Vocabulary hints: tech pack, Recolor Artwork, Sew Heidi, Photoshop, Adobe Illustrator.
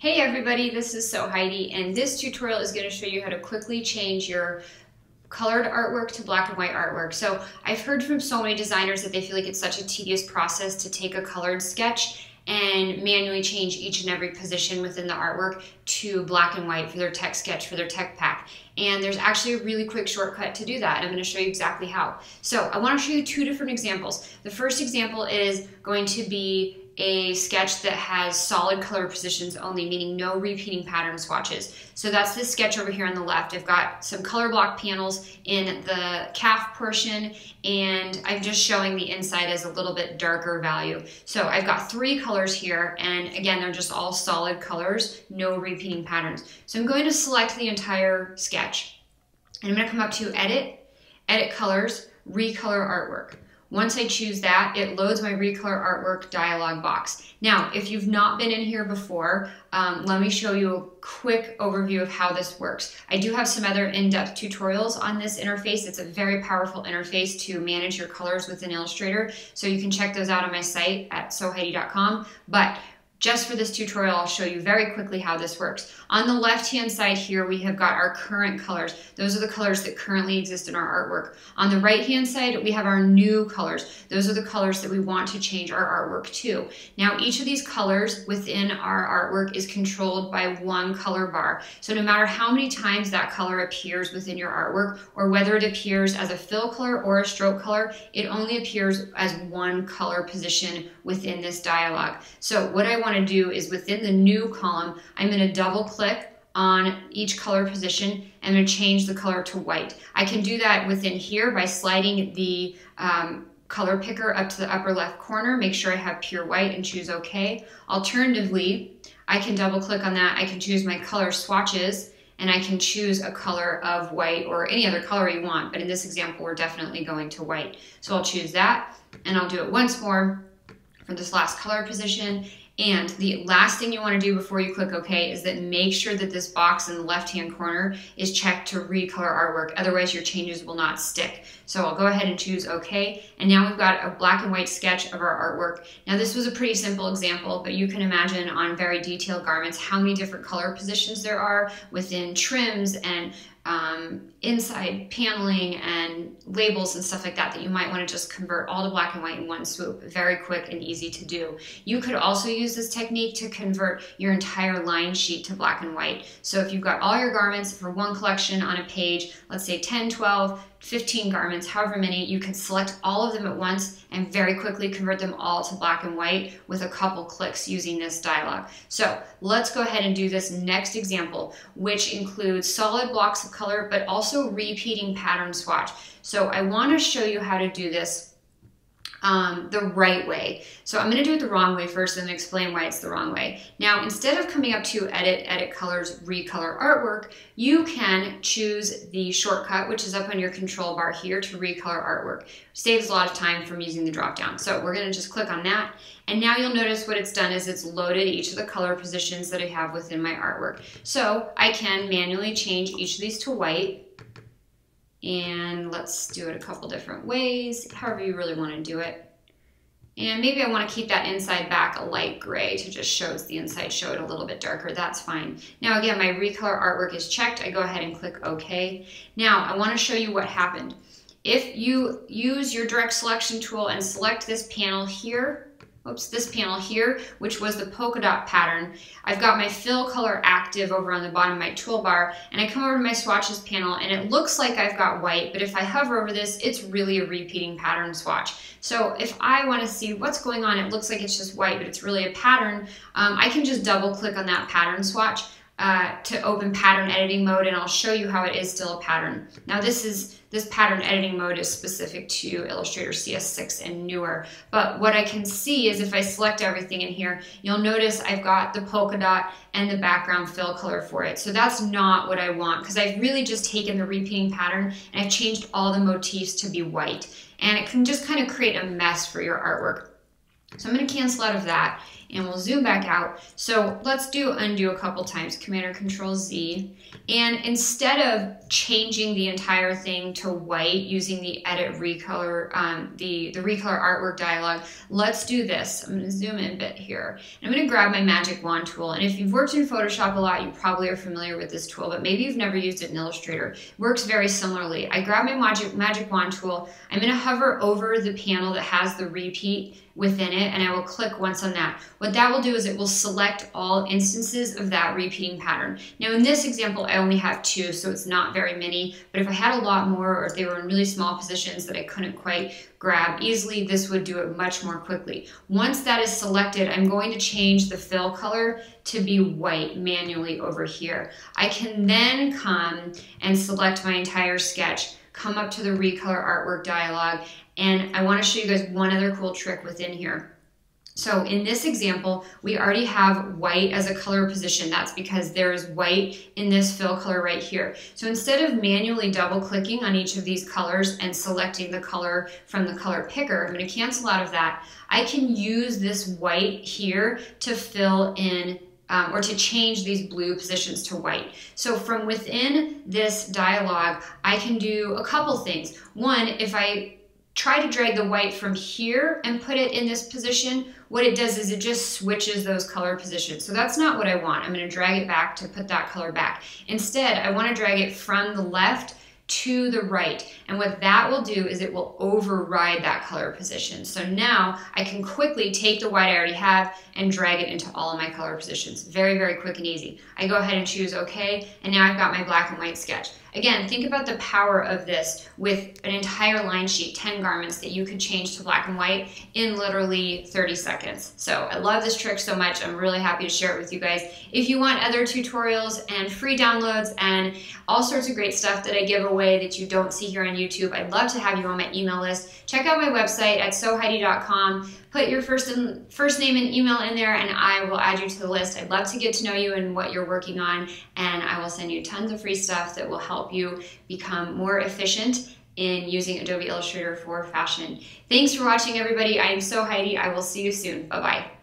Hey everybody, this is Sew Heidi, and this tutorial is going to show you how to quickly change your colored artwork to black and white artwork. So I've heard from so many designers that they feel like it's such a tedious process to take a colored sketch and manually change each and every position within the artwork to black and white for their tech sketch, for their tech pack. And there's actually a really quick shortcut to do that, and I'm going to show you exactly how. So I want to show you two different examples. The first example is going to be a sketch that has solid color positions only, meaning no repeating pattern swatches. So that's this sketch over here on the left. I've got some color block panels in the calf portion, and I'm just showing the inside as a little bit darker value. So I've got three colors here, and again, they're just all solid colors, no repeating patterns. So I'm going to select the entire sketch, and I'm going to come up to Edit, Edit Colors, Recolor Artwork. Once I choose that, it loads my Recolor Artwork dialog box. Now, if you've not been in here before, let me show you a quick overview of how this works. I do have some other in-depth tutorials on this interface. It's a very powerful interface to manage your colors within Illustrator, so you can check those out on my site at sewheidi.com. But just for this tutorial, I'll show you very quickly how this works. On the left-hand side here, we have got our current colors. Those are the colors that currently exist in our artwork. On the right-hand side, we have our new colors. Those are the colors that we want to change our artwork to. Now, each of these colors within our artwork is controlled by one color bar. So no matter how many times that color appears within your artwork, or whether it appears as a fill color or a stroke color, it only appears as one color position within this dialog. So what I want to do is within the new column, I'm going to double click on each color position and I'm going to change the color to white. I can do that within here by sliding the color picker up to the upper left corner, make sure I have pure white and choose OK. Alternatively, I can double click on that. I can choose my color swatches and I can choose a color of white or any other color you want. But in this example, we're definitely going to white. So I'll choose that and I'll do it once more for this last color position. And the last thing you want to do before you click OK is that make sure that this box in the left-hand corner is checked to recolor artwork. Otherwise, your changes will not stick. So I'll go ahead and choose OK. And now we've got a black and white sketch of our artwork. Now, this was a pretty simple example, but you can imagine on very detailed garments how many different color positions there are within trims and inside paneling and labels and stuff like that that you might want to just convert all to black and white in one swoop. Very quick and easy to do. You could also use this technique to convert your entire line sheet to black and white. So if you've got all your garments for one collection on a page, let's say 10, 12, 15 garments, however many, you can select all of them at once and very quickly convert them all to black and white with a couple clicks using this dialog. So let's go ahead and do this next example, which includes solid blocks of color, but also repeating pattern swatch. So I want to show you how to do this the right way. So I'm going to do it the wrong way first and explain why it's the wrong way. Now, instead of coming up to Edit, Edit Colors, Recolor Artwork, you can choose the shortcut, which is up on your control bar here, to Recolor Artwork. Saves a lot of time from using the drop down. So we're going to just click on that. And now you'll notice what it's done is it's loaded each of the color positions that I have within my artwork. So I can manually change each of these to white. And let's do it a couple different ways, however you really want to do it. And maybe I want to keep that inside back a light gray to just shows the inside, show it a little bit darker. That's fine. Now again, my Recolor Artwork is checked. I go ahead and click OK. Now I want to show you what happened. If you use your direct selection tool and select this panel here, which was the polka dot pattern. I've got my fill color active over on the bottom of my toolbar, and I come over to my swatches panel, and it looks like I've got white, but if I hover over this, it's really a repeating pattern swatch. So if I want to see what's going on, it looks like it's just white, but it's really a pattern. I can just double click on that pattern swatch to open pattern editing mode, and I'll show you how it is still a pattern. Now this pattern editing mode is specific to Illustrator CS6 and newer, but what I can see is if I select everything in here, you'll notice I've got the polka dot and the background fill color for it. So that's not what I want, because I've really just taken the repeating pattern and I've changed all the motifs to be white, and it can just kind of create a mess for your artwork. So I'm going to cancel out of that. and we'll zoom back out. So let's do undo a couple times, Command or Control Z. And instead of changing the entire thing to white using the edit recolor, the recolor artwork dialog, let's do this. I'm gonna zoom in a bit here. And I'm gonna grab my magic wand tool. And if you've worked in Photoshop a lot, you probably are familiar with this tool, but maybe you've never used it in Illustrator. It works very similarly. I grab my magic wand tool. I'm gonna hover over the panel that has the repeat within it, and I will click once on that. What that will do is it will select all instances of that repeating pattern. Now in this example, I only have two, so it's not very many, but if I had a lot more, or if they were in really small positions that I couldn't quite grab easily, this would do it much more quickly. Once that is selected, I'm going to change the fill color to be white manually over here. I can then come and select my entire sketch, come up to the recolor artwork dialog, and I want to show you guys one other cool trick within here. So in this example, we already have white as a color position. That's because there is white in this fill color right here. So instead of manually double clicking on each of these colors and selecting the color from the color picker, I'm going to cancel out of that. I can use this white here to fill in or to change these blue positions to white. So from within this dialog, I can do a couple things. One, if I try to drag the white from here and put it in this position, what it does is it just switches those color positions. So that's not what I want. I'm going to drag it back to put that color back. Instead, I want to drag it from the left to the right. And what that will do is it will override that color position. So now I can quickly take the white I already have and drag it into all of my color positions. Very, very quick and easy. I go ahead and choose OK, and now I've got my black and white sketch. Again, think about the power of this with an entire line sheet, 10 garments that you could change to black and white in literally 30 seconds. So I love this trick so much. I'm really happy to share it with you guys. If you want other tutorials and free downloads and all sorts of great stuff that I give away that you don't see here on YouTube, I'd love to have you on my email list. Check out my website at sewheidi.com. Put your first name and email in there, and I will add you to the list. I'd love to get to know you and what you're working on, and I will send you tons of free stuff that will help you become more efficient in using Adobe Illustrator for fashion. Thanks for watching, everybody. I am Sew Heidi. I will see you soon. Bye-bye.